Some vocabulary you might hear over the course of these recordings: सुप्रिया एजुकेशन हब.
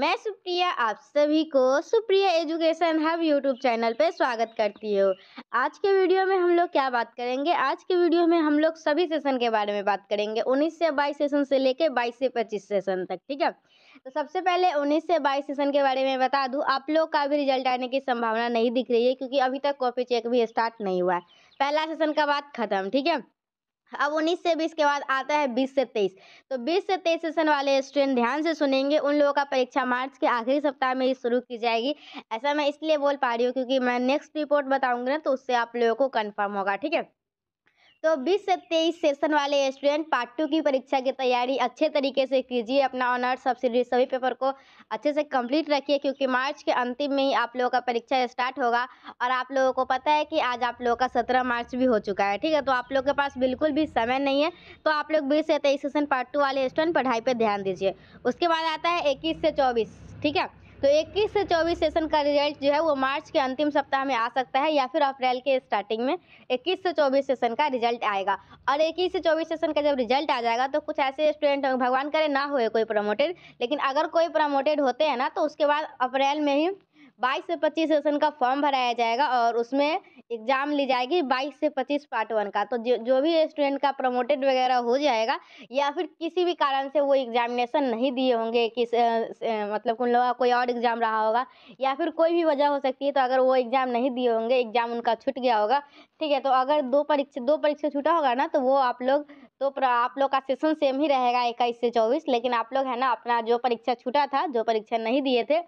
मैं सुप्रिया आप सभी को सुप्रिया एजुकेशन हब YouTube channel पे स्वागत करती हूँ। आज के वीडियो में हम लोग क्या बात करेंगे, आज के वीडियो में हम लोग सभी सेशन के बारे में बात करेंगे, 19 से 22 सेशन से लेके 22 से 25 सेशन तक। ठीक है, तो सबसे पहले 19 से 22 सेशन के बारे में बता दूँ, आप लोग का भी रिजल्ट आने की संभावना नहीं दिख रही है क्योंकि अभी तक कॉपी चेक भी स्टार्ट नहीं हुआ है। पहला सेशन का बात खत्म। ठीक है, अब 19 से 20 के बाद आता है 20 से 23। तो 20 से 23 सेशन वाले स्टूडेंट ध्यान से सुनेंगे, उन लोगों का परीक्षा मार्च के आखिरी सप्ताह में ही शुरू की जाएगी। ऐसा मैं इसलिए बोल पा रही हूँ क्योंकि मैं नेक्स्ट रिपोर्ट बताऊँगी ना, तो उससे आप लोगों को कंफर्म होगा। ठीक है, तो 20 से 23 सेशन वाले स्टूडेंट पार्ट 2 की परीक्षा की तैयारी अच्छे तरीके से कीजिए। अपना ऑनर्स सब्सिडी सभी पेपर को अच्छे से कंप्लीट रखिए क्योंकि मार्च के अंतिम में ही आप लोगों का परीक्षा स्टार्ट होगा। और आप लोगों को पता है कि आज आप लोगों का 17 मार्च भी हो चुका है। ठीक है, तो आप लोग के पास बिल्कुल भी समय नहीं है, तो आप लोग 20 से 23 सेशन पार्ट 2 वाले स्टूडेंट पढ़ाई पर ध्यान दीजिए। उसके बाद आता है 21 से 24। ठीक है, तो 21 से 24 सेशन का रिजल्ट जो है वो मार्च के अंतिम सप्ताह में आ सकता है या फिर अप्रैल के स्टार्टिंग में 21 से 24 सेशन का रिजल्ट आएगा। और 21 से 24 सेशन का जब रिजल्ट आ जाएगा तो कुछ ऐसे स्टूडेंट होंगे, भगवान करे ना होए कोई प्रमोटेड, लेकिन अगर कोई प्रमोटेड होते हैं ना, तो उसके बाद अप्रैल में ही 22 से 25 सेशन का फॉर्म भराया जाएगा और उसमें एग्ज़ाम ली जाएगी 22 से 25 पार्ट 1 का। तो जो भी स्टूडेंट का प्रमोटेड वगैरह हो जाएगा या फिर किसी भी कारण से वो एग्जामिनेशन नहीं दिए होंगे, किस मतलब उन लोगों का कोई और एग्ज़ाम रहा होगा या फिर कोई भी वजह हो सकती है, तो अगर वो एग्ज़ाम नहीं दिए होंगे, एग्ज़ाम उनका छूट गया होगा। ठीक है, तो अगर दो परीक्षा छूटा होगा ना, तो वो आप लोग का सेशन सेम ही रहेगा 21 से 24। लेकिन आप लोग है ना, अपना जो परीक्षा छूटा था, जो परीक्षा नहीं दिए थे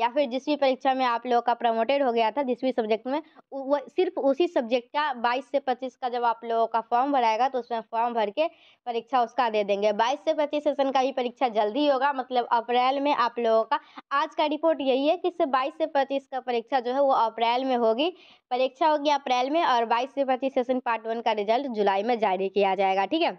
या फिर जिस भी परीक्षा में आप लोगों का प्रमोटेड हो गया था, जिस भी सब्जेक्ट में, वो सिर्फ उसी सब्जेक्ट का 22 से 25 का जब आप लोगों का फॉर्म भराएगा तो उसमें फॉर्म भर के परीक्षा उसका दे देंगे। 22 से 25 सेशन का भी परीक्षा जल्दी होगा, मतलब अप्रैल में आप लोगों का, आज का रिपोर्ट यही है कि 22 से 25 का परीक्षा जो है वो अप्रैल में होगी। परीक्षा होगी अप्रैल में और 22 से 25 सेशन पार्ट 1 का रिजल्ट जुलाई में जारी किया जाएगा। ठीक है,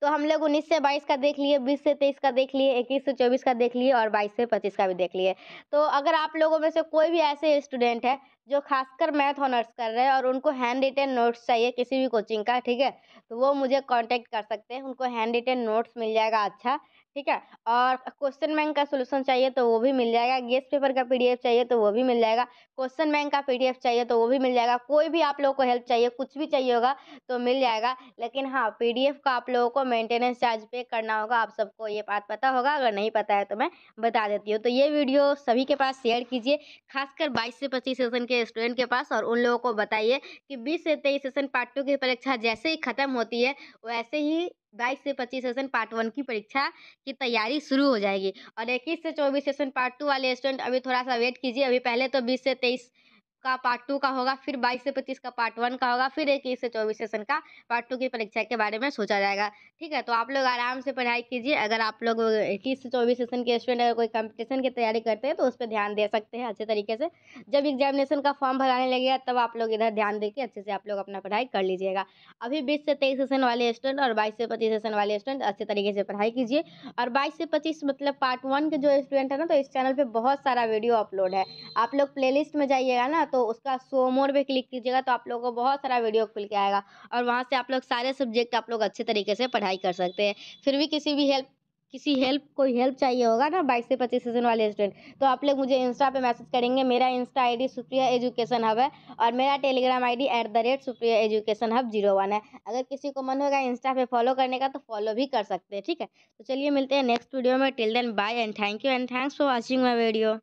तो हम लोग 19 से 22 का देख लिए, 20 से 23 का देख लिए, 21 से 24 का देख लिए और 22 से 25 का भी देख लिए। तो अगर आप लोगों में से कोई भी ऐसे स्टूडेंट है जो खासकर मैथ ऑनर्स कर रहे हैं और उनको हैंड रिटन नोट्स चाहिए किसी भी कोचिंग का, ठीक है, तो वो मुझे कांटेक्ट कर सकते हैं, उनको हैंड रिटन नोट्स मिल जाएगा। अच्छा, ठीक है, और क्वेश्चन बैंक का सोल्यूशन चाहिए तो वो भी मिल जाएगा, गेस पेपर का पीडीएफ चाहिए तो वो भी मिल जाएगा, क्वेश्चन बैंक का पीडीएफ चाहिए तो वो भी मिल जाएगा। कोई भी आप लोगों को हेल्प चाहिए, कुछ भी चाहिए होगा तो मिल जाएगा। लेकिन हाँ, पीडीएफ का आप लोगों को मेंटेनेंस चार्ज पे करना होगा। आप सबको ये बात पता होगा, अगर नहीं पता है तो मैं बता देती हूँ। तो ये वीडियो सभी के पास शेयर कीजिए, खासकर 22 से 25 सेशन के स्टूडेंट के पास, और उन लोगों को बताइए कि 20 से 23 सेशन पार्ट 2 की परीक्षा जैसे ही खत्म होती है, वैसे ही 22 से 25 सेशन पार्ट 1 की परीक्षा की तैयारी शुरू हो जाएगी। और 21 से 24 सेशन पार्ट 2 वाले स्टूडेंट अभी थोड़ा सा वेट कीजिए। अभी पहले तो 20 से 23 का पार्ट 2 का होगा, फिर 22 से 25 का पार्ट 1 का होगा, फिर 21 से 24 सेशन का पार्ट 2 की परीक्षा के बारे में सोचा जाएगा। ठीक है, तो आप लोग आराम से पढ़ाई कीजिए। अगर आप लोग 21 से 24 सेशन के स्टूडेंट अगर कोई कंपटीशन की तैयारी करते हैं तो उस पर ध्यान दे सकते हैं अच्छे तरीके से। जब एग्जामिनेशन का फॉर्म भराने लगेगा तब आप लोग इधर ध्यान देके अच्छे से आप लोग अपना पढ़ाई कर लीजिएगा। अभी 20 से 23 सेशन वाले स्टूडेंट और 22 से 25 सेशन वाले स्टूडेंट अच्छे तरीके से पढ़ाई कीजिए। और 22 से 25 मतलब पार्ट 1 के जो स्टूडेंट है ना, तो इस चैनल पर बहुत सारा वीडियो अपलोड है। आप लोग प्लेलिस्ट में जाइएगा ना, तो उसका शो मोर पे क्लिक कीजिएगा तो आप लोगों को बहुत सारा वीडियो खुल के आएगा और वहाँ से आप लोग सारे सब्जेक्ट आप लोग अच्छे तरीके से पढ़ाई कर सकते हैं। फिर भी कोई हेल्प चाहिए होगा ना 22 से 25 सेशन वाले स्टूडेंट, तो आप लोग मुझे इंस्टा पे मैसेज करेंगे। मेरा Insta ID सुप्रिया एजुकेशन हब है और मेरा टेलीग्राम आईडी @SupriyaEducationHub01 है। अगर किसी को मन होगा इंस्टा पे फॉलो करने का तो फॉलो भी कर सकते हैं। ठीक है, तो चलिए मिलते हैं नेक्स्ट वीडियो में। Till then bye and thank you and thanks for watching my video.